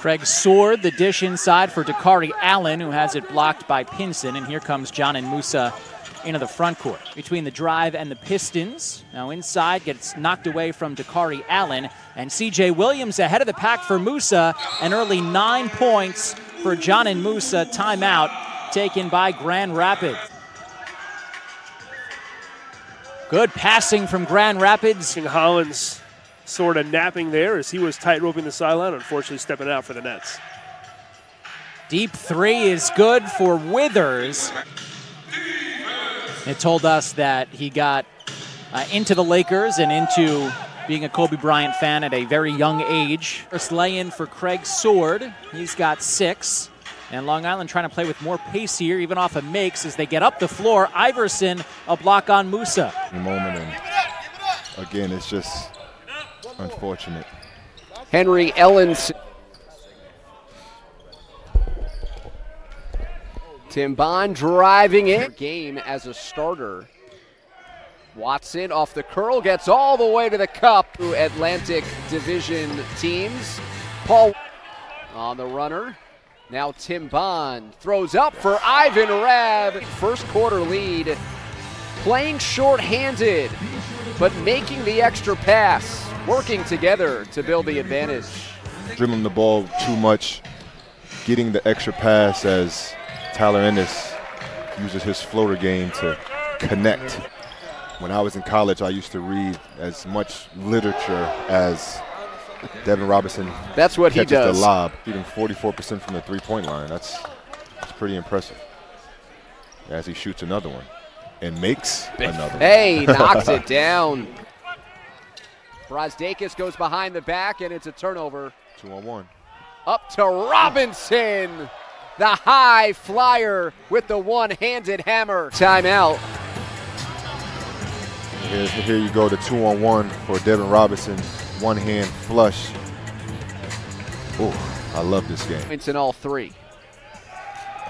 Craig Sword, the dish inside for Dakari Allen, who has it blocked by Pinson. And here comes John and Musa into the front court. Between the drive and the Pistons. Now inside, gets knocked away from Dakari Allen. And CJ Williams ahead of the pack for Musa. An early 9 points for John and Musa. Timeout taken by Grand Rapids. Good passing from Grand Rapids. King Hollins sort of napping there as he was tight-roping the sideline, unfortunately stepping out for the Nets. Deep three is good for Withers. It told us that he got into the Lakers and into being a Kobe Bryant fan at a very young age. First lay-in for Craig Sword. He's got 6. And Long Island trying to play with more pace here, even off of makes as they get up the floor. Iverson, a block on Musa. Moment, and again, it's just unfortunate. Henry Ellenson. Tim Bond driving in. Game as a starter. Watson off the curl, gets all the way to the cup. Atlantic Division teams. Paul on the runner. Now Tim Bond throws up for Ivan Rab. First quarter lead, playing shorthanded, but making the extra pass, working together to build the advantage. Dribbling the ball too much, getting the extra pass as Tyler Ennis uses his floater game to connect. When I was in college, I used to read as much literature as Devin Robinson. That's what he does. The lob, shooting 44% from the three-point line. That's pretty impressive. As he shoots another one and makes another one. Hey, knocks it down. Brazdeikis goes behind the back, and it's a turnover. 2-on-1. Up to Robinson. The high flyer with the one-handed hammer. Timeout. Here you go, the 2-on-1 for Devin Robinson. One hand flush. Oh, I love this game. It's in all three.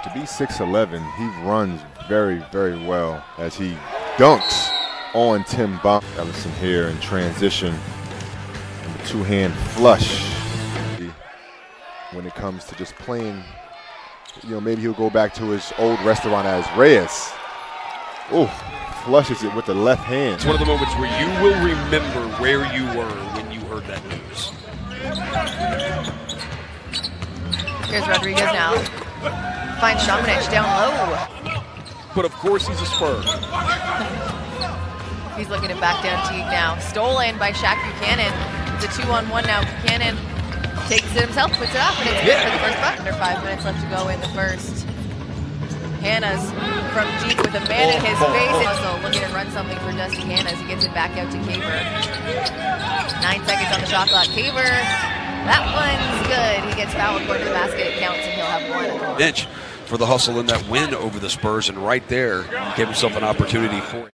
To be 6'11", he runs very, very well as he dunks on Tim Bump. Ellison here in transition. And the two-hand flush. When it comes to just playing, you know, maybe he'll go back to his old restaurant as Reyes. Oh. Flushes it with the left hand. It's one of the moments where you will remember where you were when you heard that news. Here's Rodriguez now. Finds Shamanich down low. But of course he's a Spur. He's looking to back down Teague now. Stolen by Shaq Buchanan. It's a 2-on-1 now. Buchanan takes it himself, puts it up, and it's good for the first bucket. Under 5 minutes left to go in the first. Hannah's from deep with a man in his face. Also looking to run something for Dusty Hannah as he gets it back out to Kaver. 9 seconds on the shot clock. Kaver, that one's good. He gets fouled according to the basket. It counts, and he'll have one. Bench for the hustle in that win over the Spurs, and right there gave himself an opportunity for it.